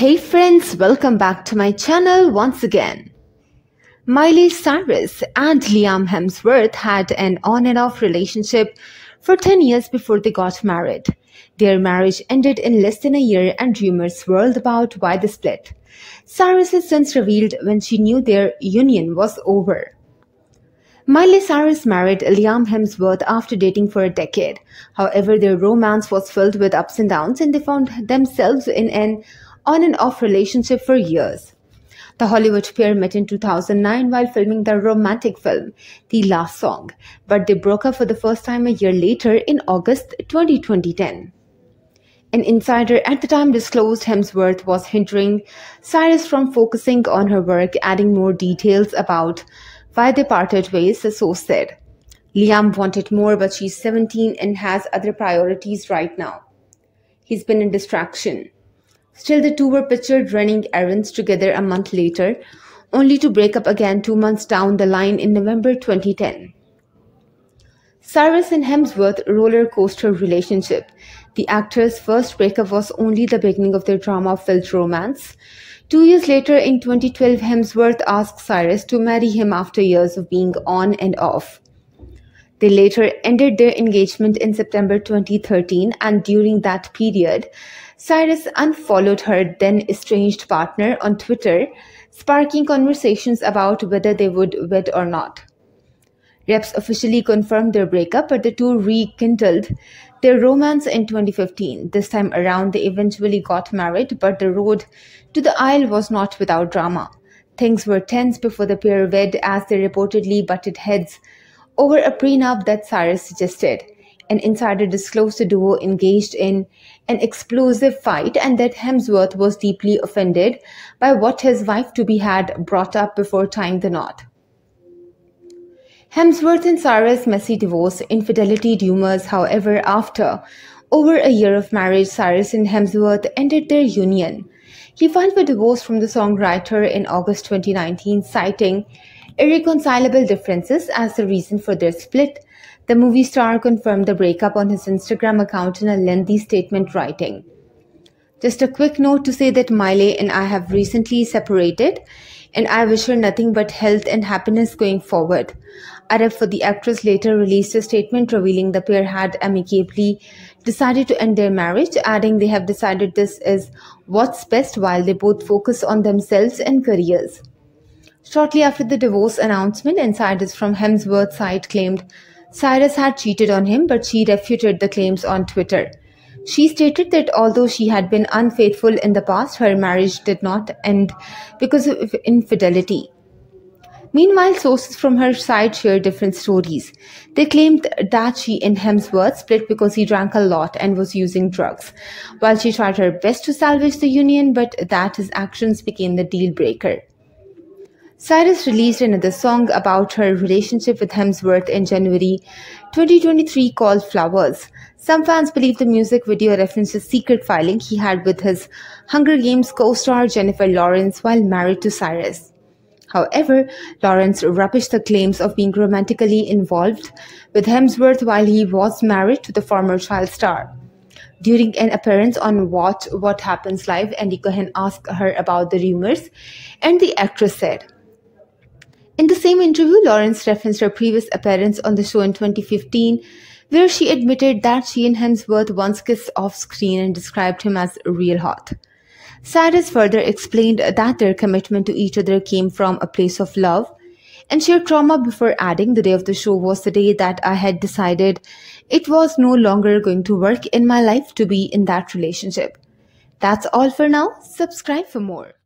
Hey friends, welcome back to my channel once again. Miley Cyrus and Liam Hemsworth had an on and off relationship for 10 years before they got married. Their marriage ended in less than a year and rumors swirled about why they split. Cyrus has since revealed when she knew their union was over. Miley Cyrus married Liam Hemsworth after dating for a decade. However, their romance was filled with ups and downs and they found themselves in an on and off relationship for years. The Hollywood pair met in 2009 while filming the romantic film The Last Song, but they broke up for the first time a year later in August 2010. An insider at the time disclosed Hemsworth was hindering Cyrus from focusing on her work, adding more details about why they parted ways, the source said. Liam wanted more, but she's 17 and has other priorities right now. He's been a distraction. Still, the two were pictured running errands together a month later, only to break up again 2 months down the line in November 2010. Cyrus and Hemsworth roller coaster relationship. The actor's first breakup was only the beginning of their drama-filled romance. 2 years later, in 2012, Hemsworth asked Cyrus to marry him after years of being on and off. They later ended their engagement in September 2013, and during that period, Cyrus unfollowed her then estranged partner on Twitter, sparking conversations about whether they would wed or not. Reps officially confirmed their breakup, but the two rekindled their romance in 2015. This time around, they eventually got married, but the road to the aisle was not without drama. Things were tense before the pair wed, as they reportedly butted heads over a prenup that Cyrus suggested. An insider disclosed the duo engaged in an explosive fight and that Hemsworth was deeply offended by what his wife-to-be had brought up before tying the knot. Hemsworth and Cyrus' messy divorce, infidelity rumors. However, after over a year of marriage, Cyrus and Hemsworth ended their union. He filed for divorce from the songwriter in August 2019, citing irreconcilable differences as the reason for their split. The movie star confirmed the breakup on his Instagram account in a lengthy statement, writing, "Just a quick note to say that Miley and I have recently separated and I wish her nothing but health and happiness going forward." A rep for the actress later released a statement revealing the pair had amicably decided to end their marriage, adding they have decided this is what's best while they both focus on themselves and careers. Shortly after the divorce announcement, insiders from Hemsworth's side claimed Cyrus had cheated on him, but she refuted the claims on Twitter. She stated that although she had been unfaithful in the past, her marriage did not end because of infidelity. Meanwhile, sources from her side shared different stories. They claimed that she and Hemsworth split because he drank a lot and was using drugs, while she tried her best to salvage the union, but that his actions became the deal breaker. Cyrus released another song about her relationship with Hemsworth in January 2023 called Flowers. Some fans believe the music video references secret filing he had with his Hunger Games co-star Jennifer Lawrence while married to Cyrus. However, Lawrence rubbished the claims of being romantically involved with Hemsworth while he was married to the former child star. During an appearance on Watch What Happens Live, Andy Cohen asked her about the rumors, and the actress said, in the same interview, Lawrence referenced her previous appearance on the show in 2015, where she admitted that she and Hemsworth once kissed off-screen and described him as real hot. Cyrus further explained that their commitment to each other came from a place of love and shared trauma before adding, "The day of the show was the day that I had decided it was no longer going to work in my life to be in that relationship." That's all for now. Subscribe for more.